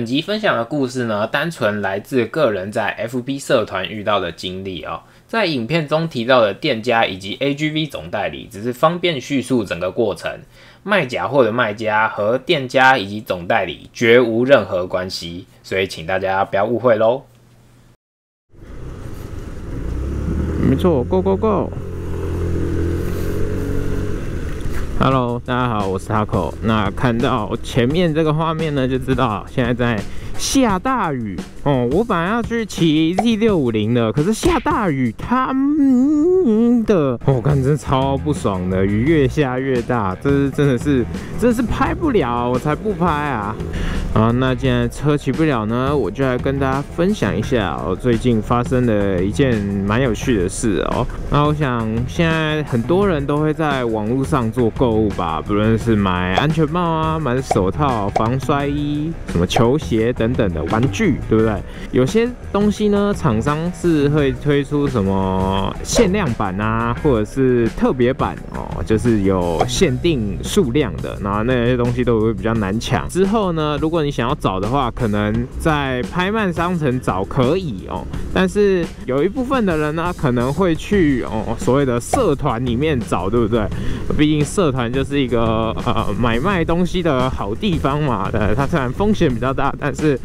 本集分享的故事呢，单纯来自个人在 FB 社团遇到的经历哦。在影片中提到的店家以及 AGV 总代理，只是方便叙述整个过程。卖假货的卖家和店家以及总代理绝无任何关系，所以请大家不要误会喽。没错 ，Go Go Go！ Hello， 大家好，我是 Taco。那看到前面这个画面呢，就知道现在在下大雨哦。我本来要去骑 T650的，可是下大雨，他的我看真的超不爽的，雨越下越大，真的是拍不了，我才不拍啊！啊，那既然车骑不了呢，我就来跟大家分享一下我最近发生的一件蛮有趣的事哦。那我想现在很多人都会在网络上做购物吧，不论是买安全帽啊、买手套、防摔衣、什么球鞋等等的玩具，对不对？有些东西呢，厂商是会推出什么限量版啊，或者是特别版哦，就是有限定数量的，然后那些东西都会比较难抢。之后呢，如果你想要找的话，可能在拍卖商城找可以哦，但是有一部分的人呢、可能会去所谓的社团里面找，对不对？毕竟社团就是一个买卖东西的好地方嘛。它虽然风险比较大，但是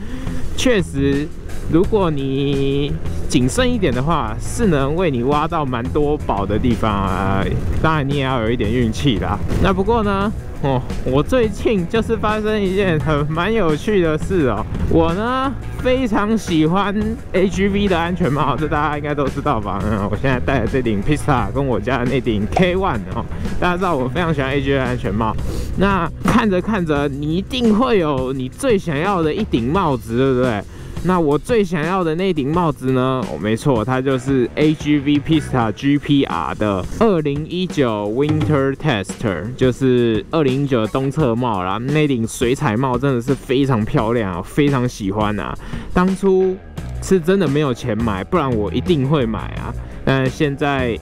确实如果你谨慎一点的话，是能为你挖到蛮多宝的地方啊。当然你也要有一点运气啦。那不过呢？哦，我最近就是发生一件蛮有趣的事哦。我呢非常喜欢 AGV 的安全帽，这大家应该都知道吧？我现在戴的这顶 Pista 跟我家的那顶 K One 哦，大家知道我非常喜欢 AGV 的安全帽。那看着看着，你一定会有你最想要的一顶帽子，对不对？那我最想要的那顶帽子呢？哦，没错，它就是 AGV Pista GPR 的2019 Winter Tester， 就是2019的冬测帽啦。那顶水彩帽真的是非常漂亮，非常喜欢啊。当初是真的没有钱买，不然我一定会买啊。但现在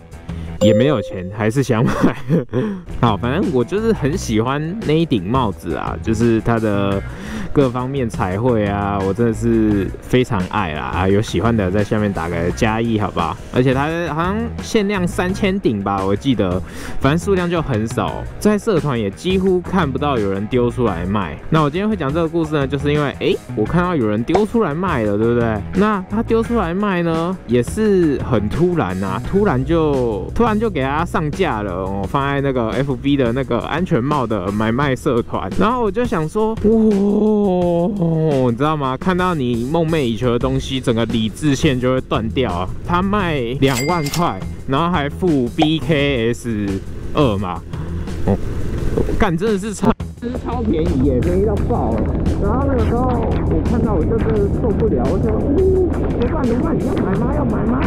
也没有钱，还是想买。好，反正我就是很喜欢那一顶帽子啊，就是它的各方面彩绘啊，我真的是非常爱啦啊！有喜欢的在下面打个+1，好不好？而且它好像限量3000顶吧，我记得，反正数量就很少，在社团也几乎看不到有人丢出来卖。那我今天会讲这个故事呢，就是因为我看到有人丢出来卖了，对不对？那他丢出来卖呢，也是很突然啊，突然就给他上架了哦，放在那个 FB 的那个安全帽的买卖社团，然后我就想说，哇，你知道吗？看到你梦寐以求的东西，整个理智线就会断掉啊！他卖2万块，然后还附 BKS2嘛，哦，干真的是超便宜耶，便宜到爆了。然后那个时候我看到我就是受不了，我就怎么办？你要买吗？要买吗？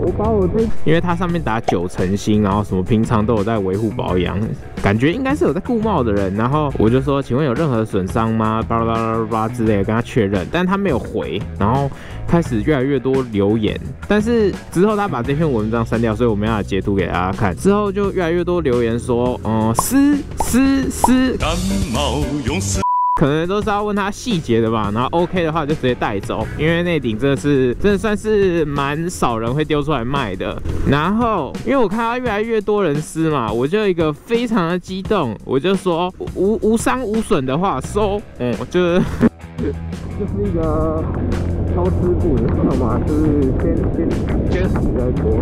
我把我这，因为它上面打9成新，然后什么平常都有在维护保养，感觉应该是有在顾帽的人。然后我就说，请问有任何损伤吗？巴拉巴拉巴拉之类的，跟他确认，但他没有回。然后开始越来越多留言，但是之后他把这篇文章删掉，所以我没办法截图给大家看。之后就越来越多留言说，撕。感冒用丝，可能都是要问他细节的吧，然后 OK 的话就直接带走，因为那顶真的算是蛮少人会丢出来卖的。然后因为我看到越来越多人撕嘛，我就一个非常的激动，我就说无伤无损的话收，就是一个超吃部，你知道吗？就是先死再说，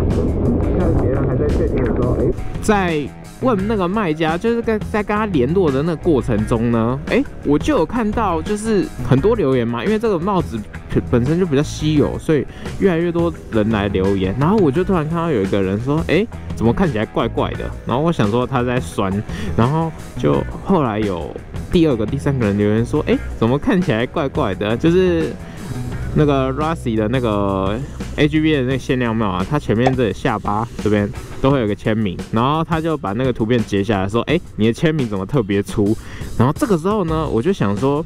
看别人还在确定的时候，在问那个卖家，就是在跟他联络的那个过程中呢，我就有看到就是很多留言嘛，因为这个帽子本身就比较稀有，所以越来越多人来留言。然后我就突然看到有一个人说，怎么看起来怪怪的？然后我想说他在酸，然后就后来有第2个、第3个人留言说，怎么看起来怪怪的？就是那个 Rossi 的那个 AGV 的那个限量帽啊，它前面这里下巴这边都会有个签名，然后他就把那个图片截下来说，你的签名怎么特别粗？然后这个时候呢，我就想说，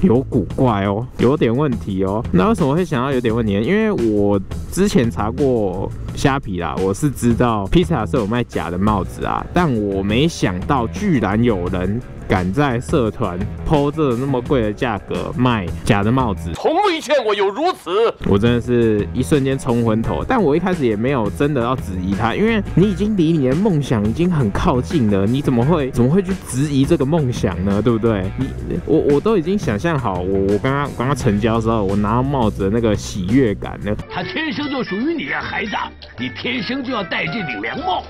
有古怪哦，有点问题哦。那为什么会想到有点问题呢？因为我之前查过虾皮啦，我是知道 Pista 是有卖假的帽子啊，但我没想到居然有人敢在社团po这那么贵的价格卖假的帽子，从未见我有如此。我真的是一瞬间冲昏头，但我一开始也没有真的要质疑他，因为你已经离你的梦想已经很靠近了，你怎么会去质疑这个梦想呢？对不对？我都已经想象好，我刚刚成交的时候，我拿到帽子的那个喜悦感呢。它天生就属于你啊，孩子，你天生就要戴这顶凉帽。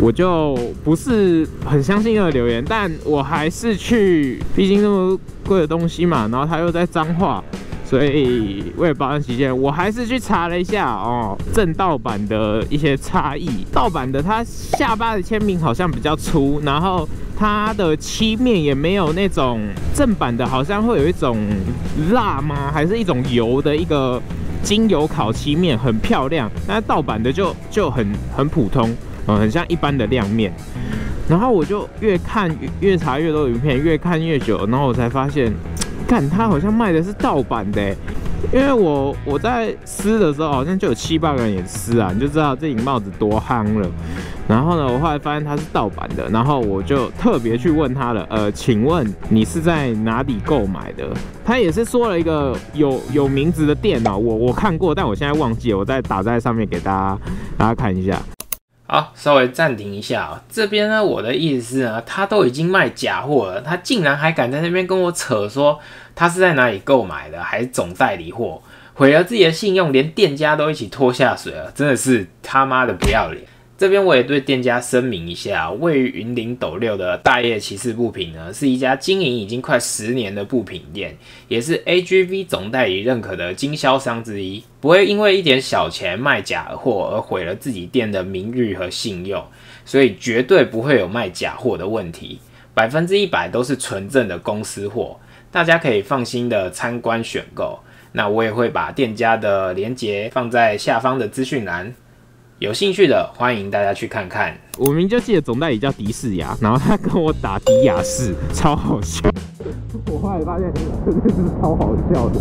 我就不是很相信这个留言，但我还是去，毕竟那么贵的东西嘛，然后他又在彰化，所以为了保安起见，我还是去查了一下哦，正盗版的一些差异。盗版的它下巴的签名好像比较粗，然后它的漆面也没有那种正版的，好像会有一种蜡吗？还是一种油的一个精油烤漆面，很漂亮。但盗版的就很普通。很像一般的亮面，然后我就越看越查越多影片，越看越久，然后我才发现，看他好像卖的是盗版的，因为我在撕的时候好像就有7、8个人也撕啊，你就知道这顶帽子多夯了。然后呢，我后来发现它是盗版的，然后我就特别去问他了，请问你是在哪里购买的？他也是说了一个有名字的店哦，我看过，但我现在忘记了，我再打在上面给大家看一下。好，稍微暂停一下啊、这边呢，我的意思是呢，他都已经卖假货了，他竟然还敢在那边跟我扯说他是在哪里购买的，还是总代理货，毁了自己的信用，连店家都一起拖下水了，真的是他妈的不要脸。这边我也对店家声明一下，位于云林斗六的大叶骑士布品呢，是一家经营已经快10年的布品店，也是 AGV 总代理认可的经销商之一，不会因为一点小钱卖假货而毁了自己店的名誉和信用，所以绝对不会有卖假货的问题，100%都是纯正的公司货，大家可以放心的参观选购。那我也会把店家的连结放在下方的资讯栏。有兴趣的，欢迎大家去看看。我明就记得总代理叫迪士牙，然后他跟我打迪亚士，超好笑。我后来发现真的是超好笑的，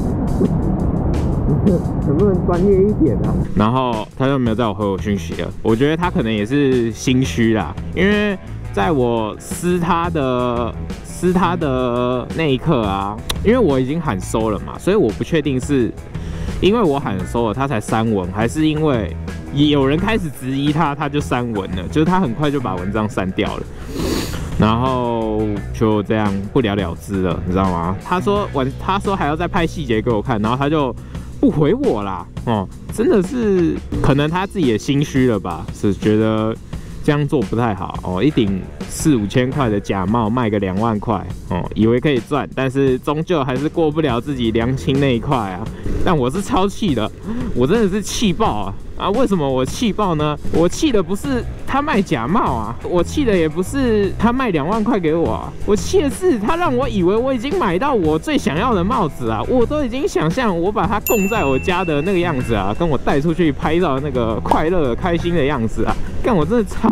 能不能专业一点啊？然后他就没有再回我讯息了。我觉得他可能也是心虚啦，因为在我撕他的那一刻啊，因为我已经喊收了嘛，所以我不确定是因为我喊收了他才删文，还是因为。有人开始质疑他，他就删文了，就是他很快就把文章删掉了，然后就这样不了了之了，你知道吗？他说还要再拍细节给我看，然后他就不回我啦，哦，真的是可能他自己也心虚了吧，是觉得这样做不太好哦，一顶4、5千块的假帽卖个2万块哦，以为可以赚，但是终究还是过不了自己良心那一块啊。但我是超气的，我真的是气爆啊！为什么我气爆呢？我气的不是他卖假帽啊，我气的也不是他卖2万块给我啊，我气的是他让我以为我已经买到我最想要的帽子啊！我都已经想象我把它供在我家的那个样子啊，跟我带出去拍照那个快乐开心的样子啊！干，我真的超，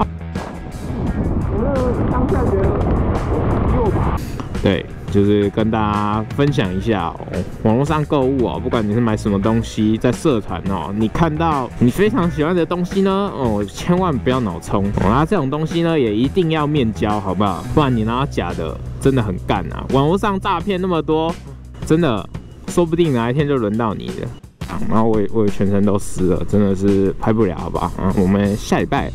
我当下觉得右吧。对。就是跟大家分享一下哦，网络上购物哦，不管你是买什么东西，在社团哦，你看到你非常喜欢的东西呢，哦，千万不要脑冲哦，那这种东西呢，也一定要面交，好不好？不然你拿到假的，真的很干啊！网络上诈骗那么多，真的，说不定哪一天就轮到你了。然后我也全身都湿了，真的是拍不了，好吧？啊，我们下礼拜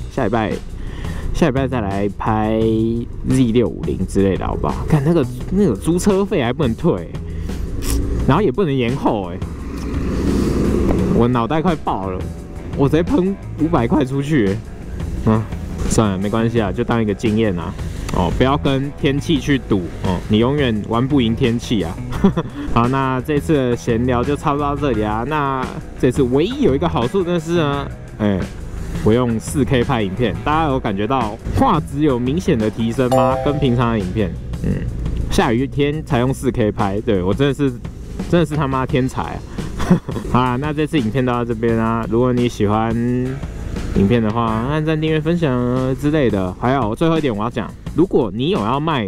再来拍 Z650 之类的，好不好？看那个租车费还不能退、然后也不能延后、我脑袋快爆了，我直接喷500块出去、算了，没关系啊，就当一个经验啊。哦，不要跟天气去赌哦，你永远玩不赢天气啊。好，那这次的闲聊就差不多到这里啊。那这次唯一有一个好处的是呢，我用4K 拍影片，大家有感觉到画质有明显的提升吗？跟平常的影片，下雨天才用4K 拍，对我真的是他妈天才啊！好啦，那这次影片到这边啊，如果你喜欢影片的话，按赞、订阅、分享之类的。还有最后一点我要讲，如果你有要卖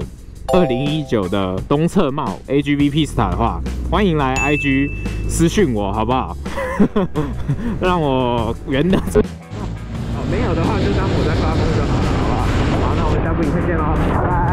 2019的东侧帽 AGV Pista 的话，欢迎来 IG 私讯我，好不好？让我圆的。没有的话，就当我在发疯就好了，好不好？好，那我们下部影片见喽，拜拜。